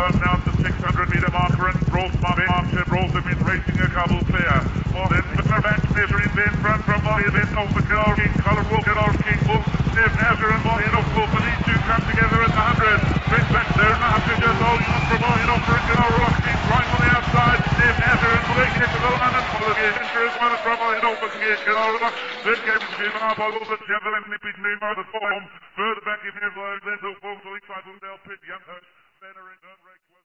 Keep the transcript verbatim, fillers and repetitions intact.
Bird down to six hundred meter marker and broke Bobby Archer, broke him in racing a couple clear. More than the Revenge Fisher in the front from Bobby, then over Girl King, Color Wolf, Girl King, Wolf, Steve, Azure and Bobby, and of course the two come together at the hundred. Prince back there and after just holding on from Bobby, and over and Girl Rock King, flying on the outside, Steve, Azure and Bobby, get to the line and follow the adventure is one from Bobby, and over Girl Rock. Then came Jim Arbuckle, the Chevrolet and Nippy Nemo, the form, further back in Neville, then to Wolf, the Eastside Woodell Pit, Young Host. Better in don't break.